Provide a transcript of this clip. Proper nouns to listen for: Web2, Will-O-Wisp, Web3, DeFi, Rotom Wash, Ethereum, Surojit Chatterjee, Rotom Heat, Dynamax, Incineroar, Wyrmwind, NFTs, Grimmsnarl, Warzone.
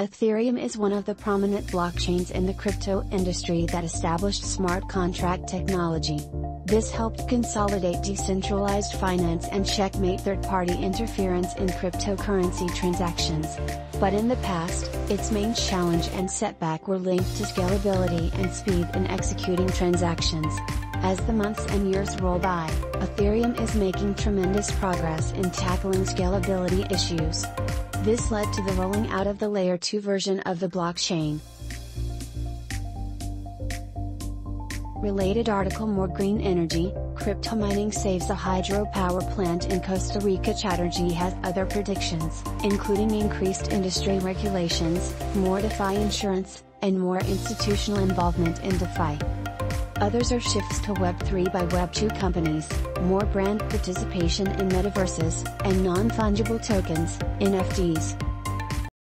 Ethereum is one of the prominent blockchains in the crypto industry that established smart contract technology. This helped consolidate decentralized finance and checkmate third-party interference in cryptocurrency transactions. But in the past, its main challenge and setback were linked to scalability and speed in executing transactions. As the months and years roll by, Ethereum is making tremendous progress in tackling scalability issues. This led to the rolling out of the Layer 2 version of the blockchain. Related article: More green energy, crypto mining saves a hydropower plant in Costa Rica. Chatterjee has other predictions, including increased industry regulations, more DeFi insurance, and more institutional involvement in DeFi. Others are shifts to Web3 by Web2 companies, more brand participation in metaverses, and non-fungible tokens, NFTs.